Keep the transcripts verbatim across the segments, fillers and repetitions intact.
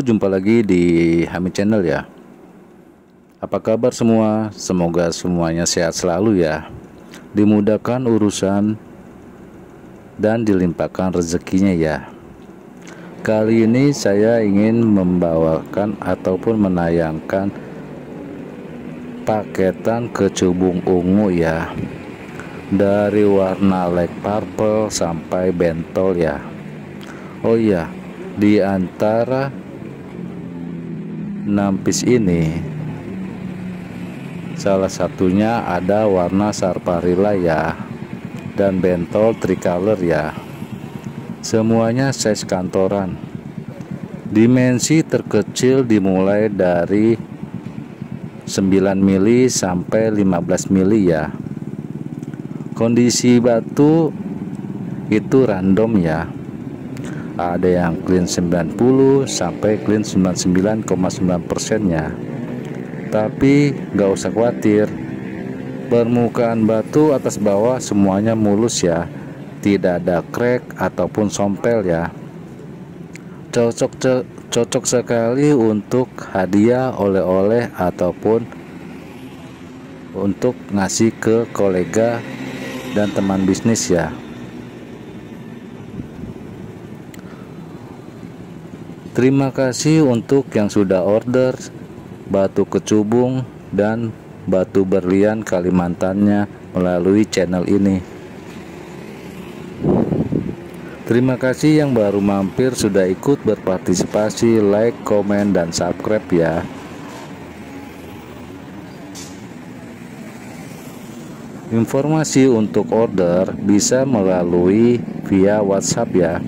jumpa lagi di Hamid Channel ya. Apa kabar semua? Semoga semuanya sehat selalu ya, dimudahkan urusan dan dilimpahkan rezekinya ya. Kali ini saya ingin membawakan ataupun menayangkan paketan kecubung ungu ya, dari warna light purple sampai bentol ya. Oh iya, di antara enam piece ini salah satunya ada warna sarparilla ya, dan bentol tricolor ya. Semuanya size kantoran. Dimensi terkecil dimulai dari sembilan mili sampai lima belas mili ya. Kondisi batu itu random ya. Ada yang clean sembilan puluh sampai clean sembilan puluh sembilan koma sembilan persen ya. Tapi gak usah khawatir, permukaan batu atas bawah semuanya mulus ya, tidak ada crack ataupun sompel ya. Cocok ce, cocok sekali untuk hadiah, oleh-oleh ataupun untuk ngasih ke kolega dan teman bisnis ya. Terima kasih untuk yang sudah order batu kecubung dan batu berlian Kalimantannya melalui channel ini. Terima kasih yang baru mampir, sudah ikut berpartisipasi, like, komen, dan subscribe ya. Informasi untuk order bisa melalui via WhatsApp ya,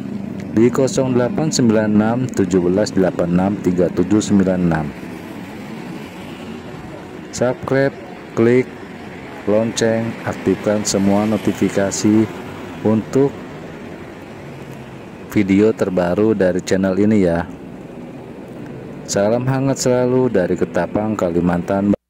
di nol delapan sembilan enam satu tujuh delapan enam tiga tujuh sembilan enam. Subscribe, klik lonceng, aktifkan semua notifikasi untuk video terbaru dari channel ini ya. Salam hangat selalu dari Ketapang, Kalimantan.